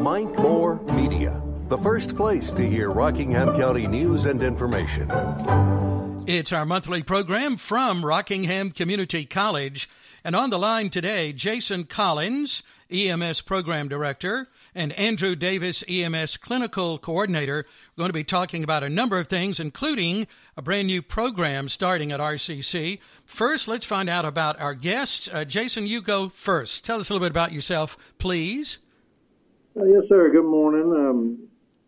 Mike Moore Media, the first place to hear Rockingham County news and information. It's our monthly program from Rockingham Community College. And on the line today, Jason Collins, EMS Program Director, and Andrew Davis, EMS Clinical Coordinator. We're going to be talking about a number of things, including a brand new program starting at RCC. First, let's find out about our guests. Jason, you go first. Tell us a little bit about yourself, please. Yes, sir. Good morning.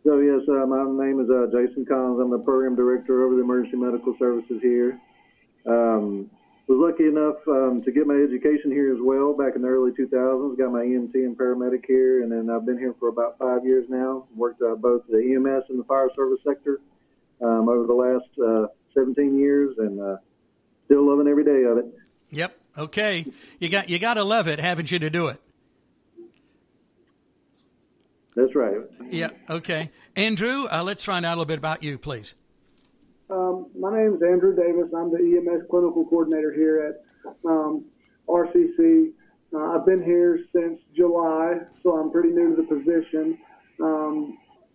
My name is Jason Collins. I'm the Program Director over the Emergency Medical Services here. Was lucky enough to get my education here as well back in the early 2000s. Got my EMT and paramedic here, and then I've been here for about 5 years now. Worked both the EMS and the fire service sector over the last 17 years, and still loving every day of it. Yep. Okay. You got to love it, haven't you, to do it? That's right. Yeah. Okay. Andrew, let's find out a little bit about you, please. My name is Andrew Davis. I'm the EMS clinical coordinator here at RCC. I've been here since July, so I'm pretty new to the position.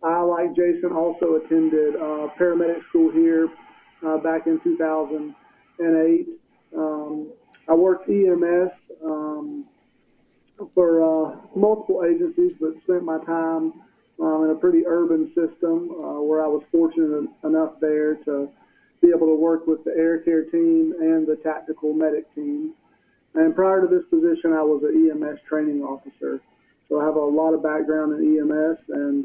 I, like Jason, also attended paramedic school here back in 2008. I worked EMS for multiple agencies, but spent my time in a pretty urban system where I was fortunate enough there to be able to work with the air care team and the tactical medic team. And prior to this position, I was an EMS training officer. So I have a lot of background in EMS and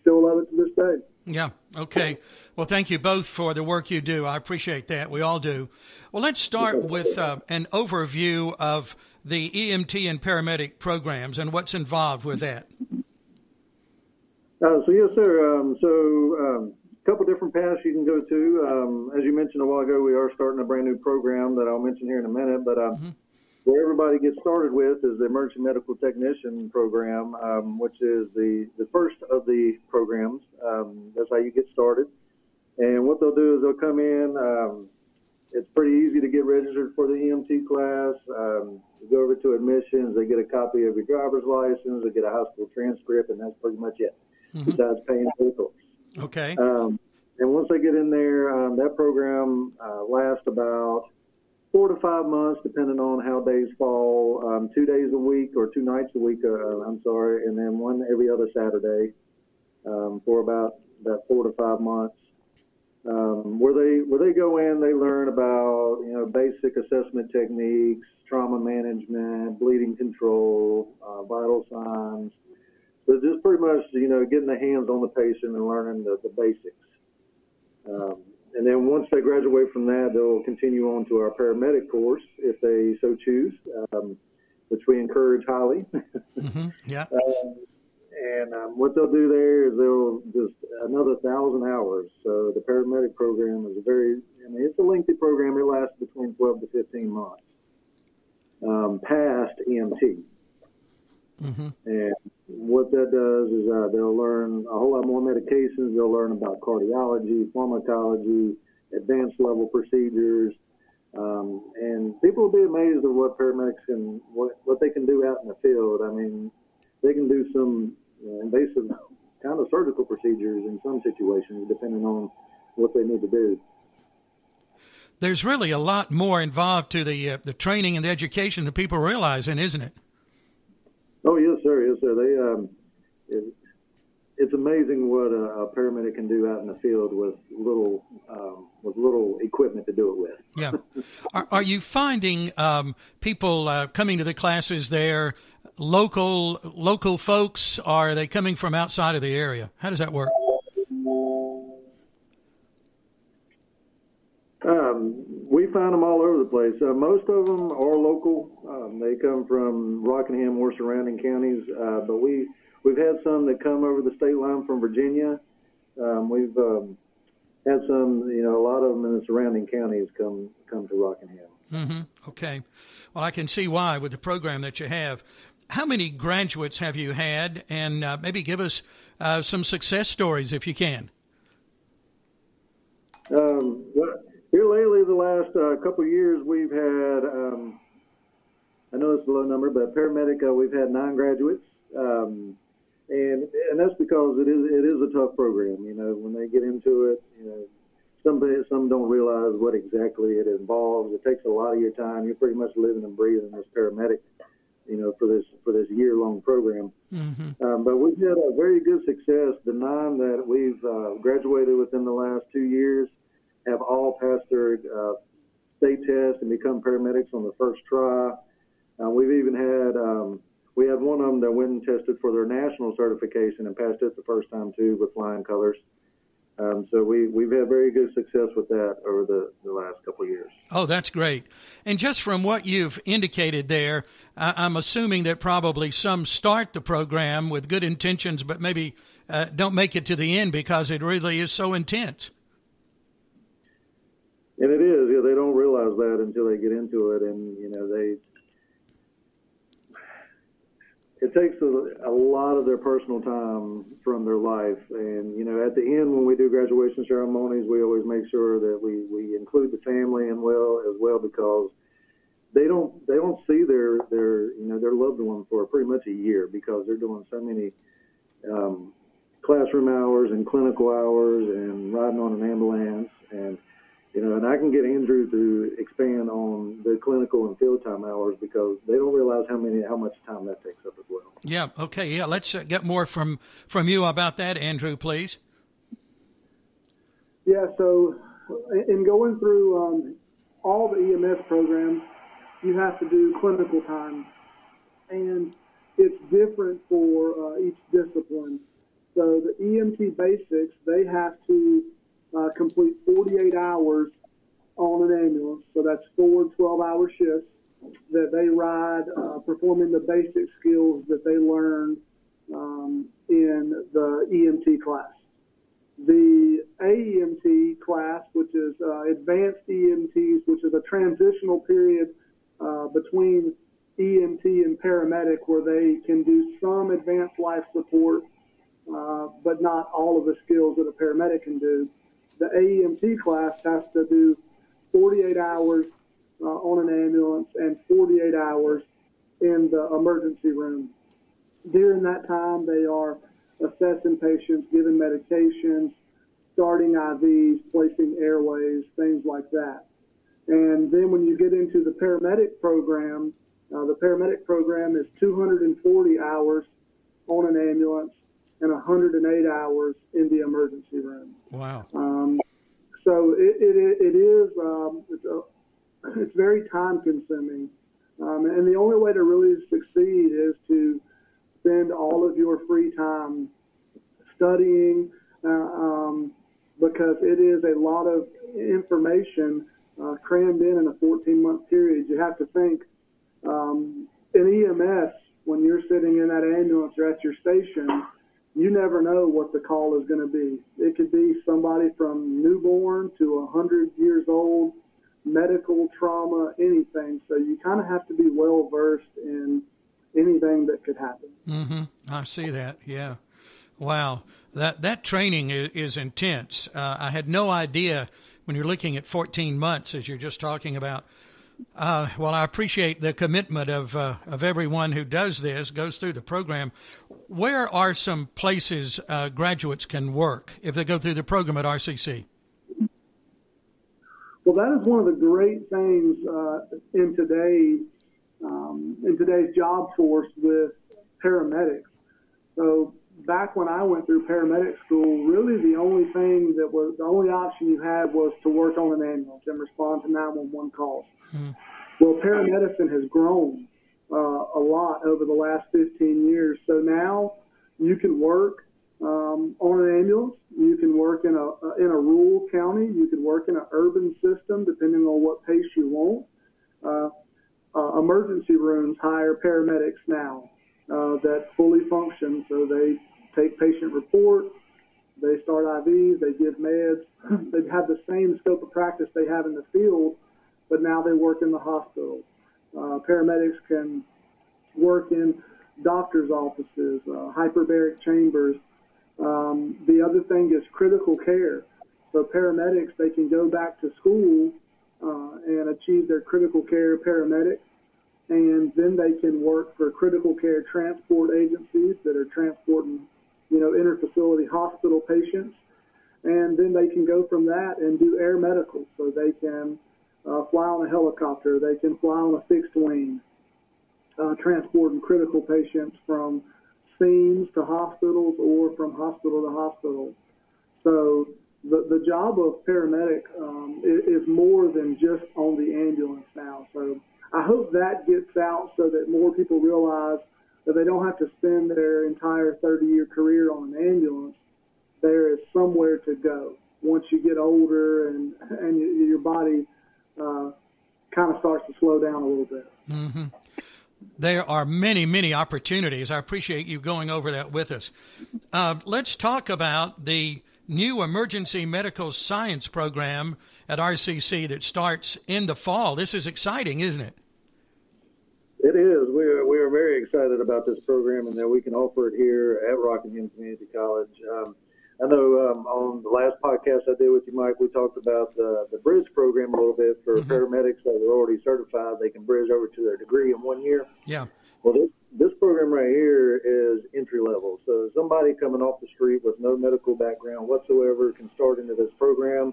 still love it to this day. Yeah, okay. Well, thank you both for the work you do. I appreciate that. We all do. Well, let's start with an overview of the EMT and paramedic programs and what's involved with that. Yes, sir. A couple different paths you can go to. As you mentioned a while ago, we are starting a brand new program that I'll mention here in a minute. But where everybody gets started with is the Emergency Medical Technician Program, which is the first of the programs. That's how you get started. And what they'll do is they'll come in. It's pretty easy to get registered for the EMT class. You go over to admissions. They get a copy of your driver's license. They get a hospital transcript, and that's pretty much it. Mm-hmm. Besides paying people. Okay. And once they get in there, that program lasts about 4 to 5 months, depending on how days fall, 2 days a week or 2 nights a week, and then one every other Saturday for about that 4 to 5 months. Where they go in, they learn about, basic assessment techniques, trauma management, bleeding control, vital signs. So just pretty much, getting the hands on the patient and learning the basics. And then once they graduate from that, they'll continue on to our paramedic course if they so choose, which we encourage highly. Mm-hmm. Yeah. What they'll do there is they'll just another 1,000 hours. So the paramedic program is it's a lengthy program. It lasts between 12 to 15 months past EMT. Mm-hmm. And what that does is they'll learn a whole lot more medications. They'll learn about cardiology, pharmacology, advanced level procedures, and people will be amazed at what paramedics and what they can do out in the field. I mean, they can do some invasive kind of surgical procedures in some situations, depending on what they need to do. There's really a lot more involved to the training and the education that people realize, isn't it? Oh, yes, sir. Yes, sir. It's amazing what a paramedic can do out in the field with little equipment to do it with. Yeah. Are you finding people coming to the classes there, local folks? Or are they coming from outside of the area? How does that work? We find them all over the place. Most of them are local. They come from Rockingham or surrounding counties, but we've had some that come over the state line from Virginia. We've had some, a lot of them in the surrounding counties come to Rockingham. Mm-hmm. Okay. Well, I can see why with the program that you have. How many graduates have you had? And maybe give us some success stories if you can. Here lately, the last couple of years, we've had, I know it's a low number, but paramedic, we've had 9 graduates. And and that's because it is a tough program. You know, when they get into it, you know, some don't realize what exactly it involves. It takes a lot of your time. You're pretty much living and breathing as paramedic, you know, for this year-long program. Mm-hmm. But we've had a very good success. The 9 that we've graduated within the last 2 years have all passed their state test and become paramedics on the first try. We've even had we had one of them that went and tested for their national certification and passed it the first time too with flying colors. So we've had very good success with that over the last couple of years. Oh, that's great. And just from what you've indicated there, I'm assuming that probably some start the program with good intentions, but maybe don't make it to the end because it really is so intense. And it is. Yeah, they don't realize that until they get into it, and you know it takes a lot of their personal time from their life. And, you know, at the end when we do graduation ceremonies, we always make sure that we include the family as well because they don't see their loved one for pretty much a year because they're doing so many classroom hours and clinical hours and riding on an ambulance. And, you know, and I can get Andrew to expand on the clinical and field time hours because they don't realize how much time that takes up as well. Yeah. Okay. Yeah. Let's get more from you about that, Andrew, please. Yeah. So, in going through all the EMS programs, you have to do clinical time, and it's different for each discipline. So the EMT basics, they have to complete 48 hours on an ambulance, so that's 4 12-hour shifts that they ride, performing the basic skills that they learned in the EMT class. The AEMT class, which is advanced EMTs, which is a transitional period between EMT and paramedic where they can do some advanced life support, but not all of the skills that a paramedic can do. The AEMT class has to do 48 hours on an ambulance and 48 hours in the emergency room. During that time, they are assessing patients, giving medications, starting IVs, placing airways, things like that. And then when you get into the paramedic program is 240 hours on an ambulance and 108 hours in the emergency room. Wow. So it's very time consuming. And the only way to really succeed is to spend all of your free time studying because it is a lot of information crammed in a 14-month period. You have to think in EMS, when you're sitting in that ambulance or at your station, you never know what the call is going to be. It could be somebody from newborn to 100 years old, medical trauma, anything. So you kind of have to be well-versed in anything that could happen. Mm-hmm. I see that, yeah. Wow. That training is intense. I had no idea when you're looking at 14 months, as you're just talking about. Well, I appreciate the commitment of everyone who does this, goes through the program. Where are some places graduates can work if they go through the program at RCC? Well, that is one of the great things in today's job force with paramedics. So back when I went through paramedic school, really the only option you had was to work on an ambulance and respond to 911 calls. Well, paramedicine has grown a lot over the last 15 years. So now you can work on an ambulance. You can work in a rural county. You can work in an urban system, depending on what pace you want. Emergency rooms hire paramedics now that fully function. So they take patient reports. They start IVs. They give meds. They have the same scope of practice they have in the field, but now they work in the hospital. Paramedics can work in doctor's offices, hyperbaric chambers. The other thing is critical care. So paramedics, they can go back to school and achieve their critical care paramedic, and then they can work for critical care transport agencies that are transporting interfacility hospital patients, and then they can go from that and do air medical. So they can fly on a helicopter, they can fly on a fixed wing, transporting critical patients from scenes to hospitals or from hospital to hospital. So the job of paramedic is more than just on the ambulance now. So I hope that gets out so that more people realize that they don't have to spend their entire 30-year career on an ambulance. There is somewhere to go once you get older and your body kind of starts to slow down a little bit. Mm-hmm. There are many, many opportunities. I appreciate you going over that with us. Let's talk about the new emergency medical science program at RCC that starts in the fall. This is exciting, isn't it? It is. We are very excited about this program and that we can offer it here at Rockingham Community College. I know on the last podcast I did with you, Mike, we talked about the bridge program a little bit for mm-hmm. paramedics that are already certified. They can bridge over to their degree in 1 year. Yeah. Well, this program right here is entry level. So somebody coming off the street with no medical background whatsoever can start into this program,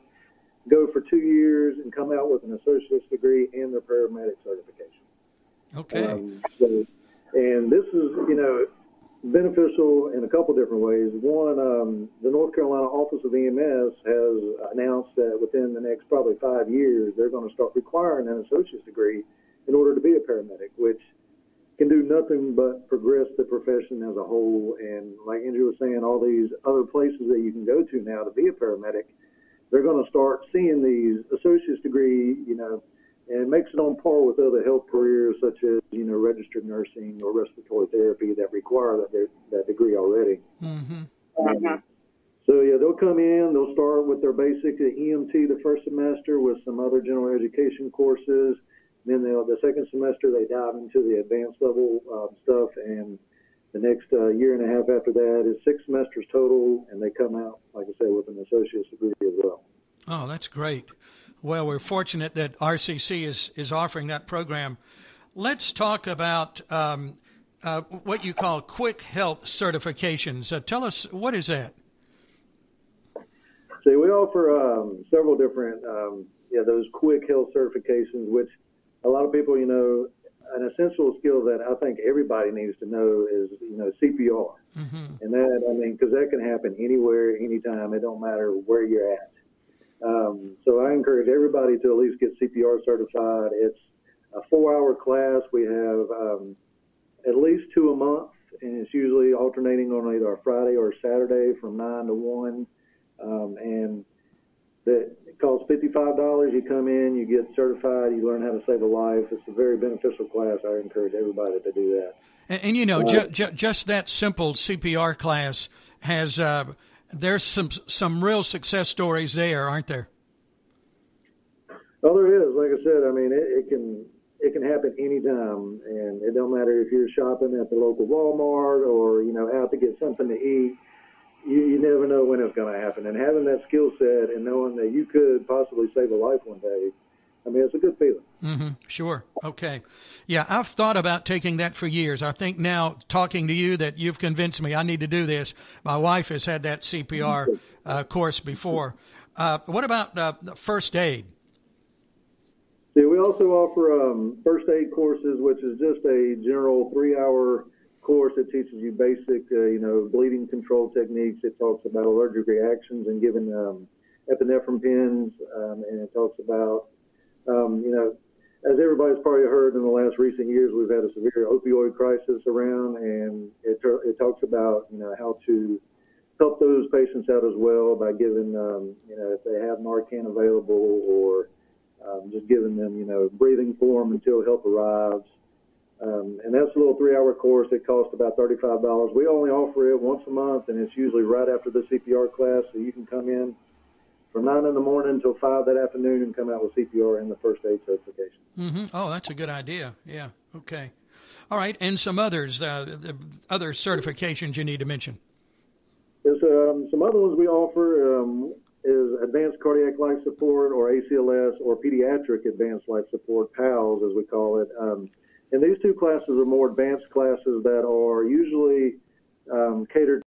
go for 2 years, and come out with an associate's degree and their paramedic certification. Okay. And this is, beneficial in a couple different ways. One, the North Carolina Office of EMS has announced that within the next probably 5 years, they're going to start requiring an associate's degree in order to be a paramedic, which can do nothing but progress the profession as a whole. And like Andrew was saying, all these other places that you can go to now to be a paramedic, they're going to start seeing these associate's degree, and it makes it on par with other health careers such as, registered nursing or respiratory therapy that require that degree already. Mm-hmm. So, yeah, they'll come in, they'll start with their basic EMT the first semester with some other general education courses. Then the second semester they dive into the advanced level stuff, and the next year and a half after that is 6 semesters total, and they come out, like I said, with an associate's degree as well. Oh, that's great. Well, we're fortunate that RCC is offering that program. Let's talk about what you call quick health certifications. Tell us, what is that? See, we offer several different, those quick health certifications, which a lot of people, an essential skill that I think everybody needs to know is, CPR. Mm-hmm. And that, because that can happen anywhere, anytime. It don't matter where you're at. So I encourage everybody to at least get CPR certified. It's a 4-hour class. We have at least 2 a month, and it's usually alternating on either a Friday or a Saturday from 9 to 1. And that costs $55. You come in, you get certified, you learn how to save a life. It's a very beneficial class. I encourage everybody to do that. And just that simple CPR class has there's some real success stories there, aren't there? Well, there is. Like I said, it can happen anytime, and it don't matter if you're shopping at the local Walmart or out to get something to eat. You never know when it's going to happen, and having that skill set and knowing that you could possibly save a life one day, it's a good feeling. Mm-hmm. Sure. Okay. Yeah, I've thought about taking that for years. I think now talking to you that you've convinced me I need to do this. My wife has had that CPR course before. What about first aid? See, we also offer first aid courses, which is just a general 3-hour course that teaches you basic, bleeding control techniques. It talks about allergic reactions and giving epinephrine pens, and it talks about as everybody's probably heard in the last recent years, we've had a severe opioid crisis around, and it talks about, how to help those patients out as well by giving, if they have Narcan available or just giving them, breathing form until help arrives. And that's a little 3-hour course. It costs about $35. We only offer it once a month, and it's usually right after the CPR class, so you can come in from 9 in the morning until 5 that afternoon and come out with CPR and the first aid certification. Mm-hmm. Oh, that's a good idea. Yeah. Okay. All right. And some others, other certifications you need to mention. There's some other ones we offer is advanced cardiac life support or ACLS or pediatric advanced life support, PALS as we call it. And these two classes are more advanced classes that are usually catered